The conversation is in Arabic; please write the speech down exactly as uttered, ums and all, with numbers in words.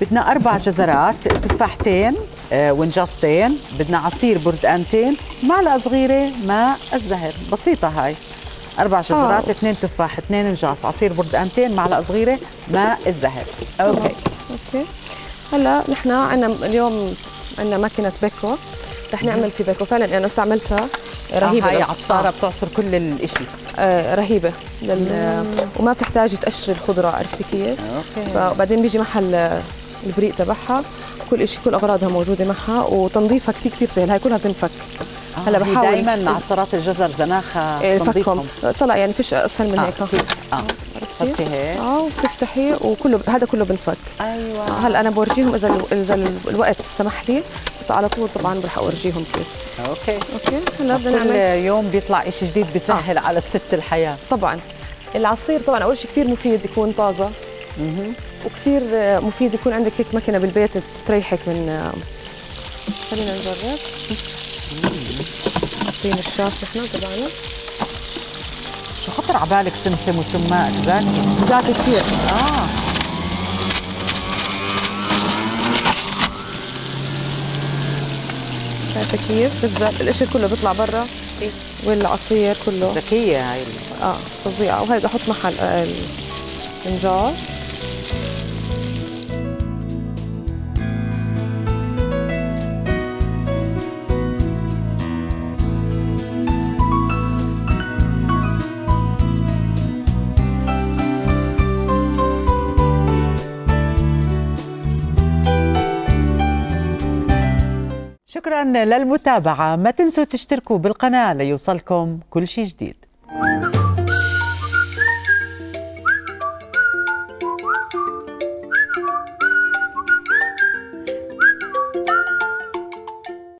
بدنا أربع جزرات، تفاحتين ونجاصتين، بدنا عصير برتقانتين، معلقة صغيرة ماء الزهر، بسيطة هاي. أربع جزرات، أوه. اثنين تفاح، اثنين نجاص، عصير برتقانتين، معلقة صغيرة ماء الزهر. أوكي. أوكي. هلا نحن عنا اليوم عنا ماكينة بيكو، رح نعمل في بيكو، فعلا أنا استعملتها رهيبة. هاي عطارة بتعصر كل الإشي. آه رهيبة لل... وما بتحتاج تقشر الخضرة، عرفتي كيف؟ أوكي. وبعدين بيجي محل البريق تبعها، كل شيء كل اغراضها موجوده معها، وتنظيفها كثير كثير سهل، هاي كلها بتنفك. آه هلا بحاول دائما عصارات الجزر زناخه تنظيفهم طلع، يعني فيش اسهل من هيك. اه, آه. عرفتي؟ اه وبتفتحي وكله هذا كله بنفك. ايوه. آه هلا انا بورجيهم اذا اذا الوقت سمح لي على طول، طبعا رح اورجيهم كيف. اوكي اوكي. هلا بدنا نعمل كل يوم بيطلع شيء جديد بيسهل آه. على الست الحياه. طبعا العصير طبعا اول شيء كثير مفيد يكون طازه، اها وكثير مفيد يكون عندك هيك ماكينه بالبيت تريحك من. خلينا نجرب. حاطين الشاف نحن تبعنا. شو خطر على بالك سمسم وسماق زاكي؟ زاكي كثير. اه شايفه كيف؟ بتزاك القشر كله بيطلع برا والعصير كله. ذكيه هاي. اه فظيعه. وهي بدي احط محل النجاص. شكراً للمتابعة، ما تنسوا تشتركوا بالقناة ليوصلكم كل شيء جديد.